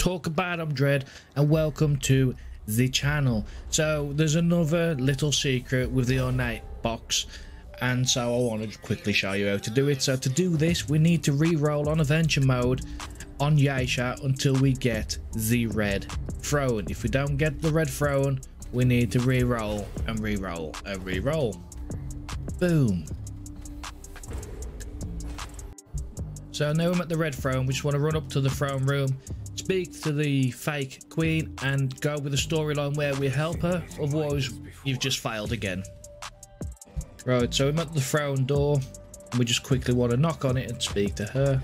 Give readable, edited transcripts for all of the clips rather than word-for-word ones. talk about Dread, and welcome to the channel. So there's another little secret with the ornate box, and so I want to quickly show you how to do it. So to do this, we need to re-roll on adventure mode on Yaesha until we get the red throne. If we don't get the red throne, we need to re-roll and re-roll and re-roll. Boom. So now I'm at the red throne. We just want to run up to the throne room, speak to the fake queen, and go with a storyline where we help her. Otherwise, you've just failed again. Right, so I'm at the throne door, and we just quickly want to knock on it and speak to her.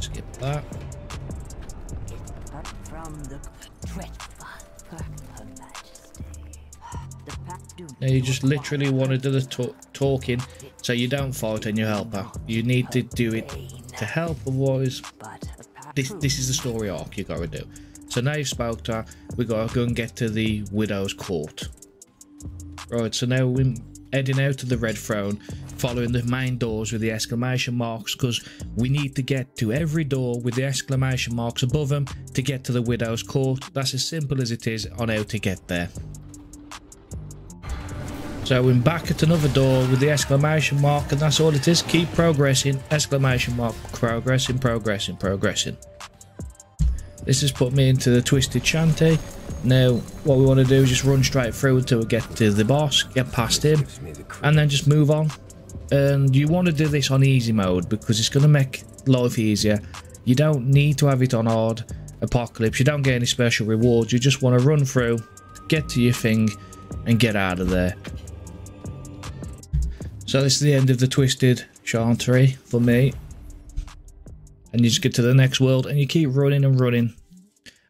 Skip that. Now you just literally want to do the talking, so you don't fight and you help her. You need to do it to help, otherwise this is the story arc you gotta do. So now you've spoke to her, we gotta go and get to the Widow's court. Right, so now we're heading out to the red throne, following the main doors with the exclamation marks, because we need to get to every door with the exclamation marks above them to get to the Widow's court. That's as simple as it is on how to get there. So we're back at another door with the exclamation mark, and that's all it is. Keep progressing, exclamation mark, progressing, progressing, progressing. This has put me into the Twisted Chantry. Now what we want to do is just run straight through until we get to the boss, get past him, and then just move on. And you want to do this on easy mode because it's going to make life easier. You don't need to have it on hard apocalypse. You don't get any special rewards. You just want to run through, get to your thing, and get out of there. So this is the end of the Twisted Chantry for me. And you just get to the next world and you keep running and running.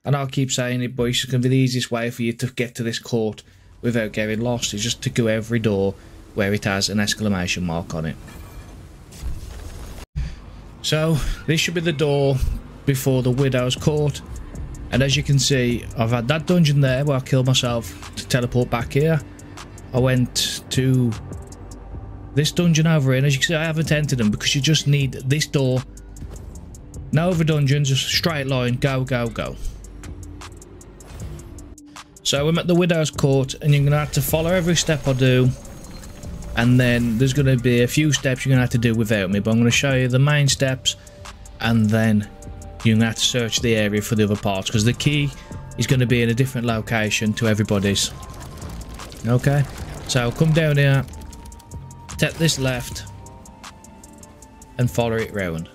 And I'll keep saying it, but it's going to be the easiest way for you to get to this court without getting lost. Is just to go every door where it has an exclamation mark on it. So this should be the door before the Widow's court. And as you can see, I've had that dungeon there where I killed myself to teleport back here. I went to this dungeon over here, and as you can see I haven't entered them because you just need this door, no other dungeons, just straight line, go go go. So I'm at the Widow's court, and you're going to have to follow every step I do, and then there's going to be a few steps you're going to have to do without me, but I'm going to show you the main steps, and then you're going to have to search the area for the other parts because the key is going to be in a different location to everybody's. Okay, so come down here, take this left and follow it round.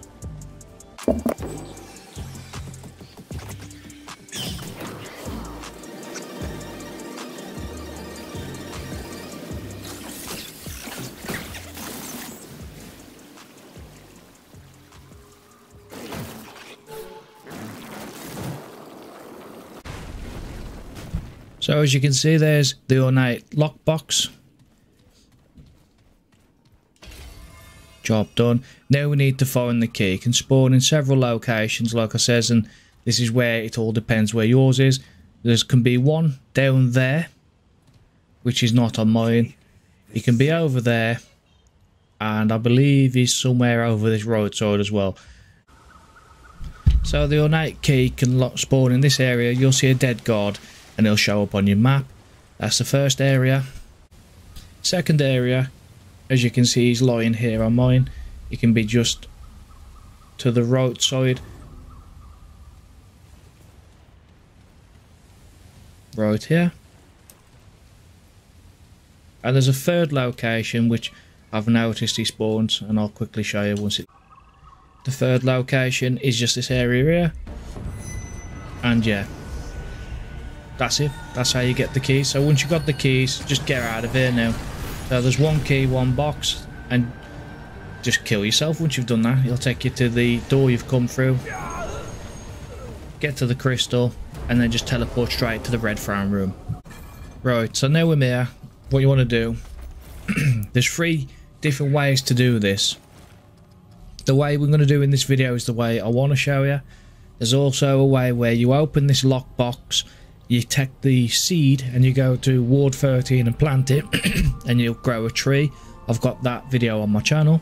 So as you can see, there's the ornate lockbox. Job done. Now we need to find the key. It can spawn in several locations, like I says, and this is where it all depends where yours is. There can be one down there, which is not on mine. It can be over there, and I believe he's somewhere over this road side as well. So the ornate key can spawn in this area. You'll see a dead guard, and it'll show up on your map. That's the first area. Second area, as you can see, he's lying here on mine. It can be just to the right side, right here. And there's a third location which I've noticed he spawns, and I'll quickly show you once it. The third location is just this area here, and yeah, that's it. That's how you get the keys. So once you got the keys, just get out of here now. So there's one key, one box, and just kill yourself once you've done that. It'll take you to the door you've come through, get to the crystal, and then just teleport straight to the red throne room. Right, so now we're here. What you want to do, there's three different ways to do this. The way we're going to do in this video is the way I want to show you. There's also a way where you open this lockbox, you take the seed and you go to Ward 13 and plant it and you'll grow a tree. I've got that video on my channel.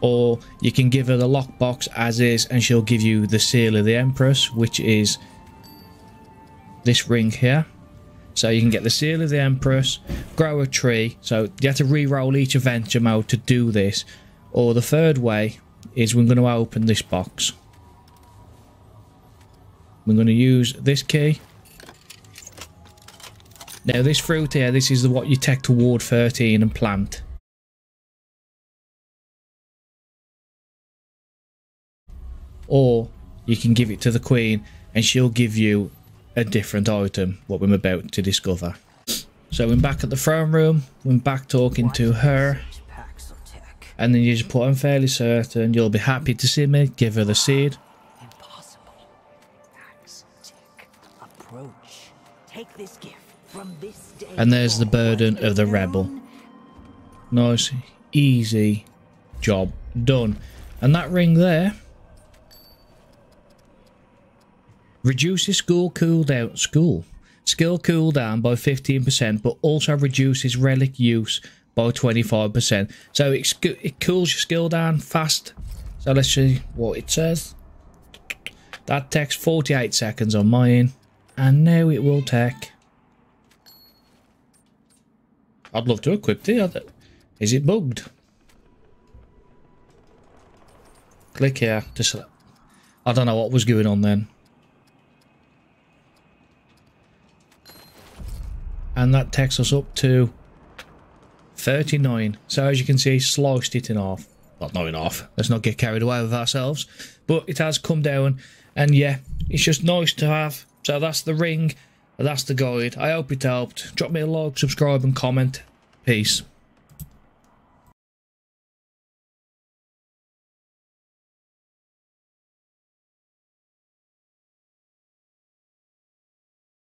or you can give her the lockbox as is and she'll give you the Seal of the Empress, which is this ring here. So you can get the Seal of the Empress, grow a tree. So you have to re-roll each adventure mode to do this. Or the third way is we're going to open this box. We're going to use this key. Now this fruit here, this is what you take to Ward 13 and plant. Or you can give it to the Queen and she'll give you a different item, what we're about to discover. So we're back at the throne room, we're back talking to her. And then you just put, I'm fairly certain you'll be happy to see me, give her the seed. And there's the Burden of the Rebel. Nice, easy job done. And that ring there reduces school cooldown, skill cooldown by 15%, but also reduces relic use by 25%. So it cools your skill down fast. So let's see what it says. That takes 48 seconds on mine, and now it will take. I'd love to equip the other. Is it bugged? Click here. Just, I don't know what was going on then. And that takes us up to 39. So as you can see, sliced it in half. Well, not in half. Let's not get carried away with ourselves. But it has come down. And yeah, it's just nice to have. So that's the ring. That's the guide. I hope it helped. Drop me a like, subscribe and comment. Peace.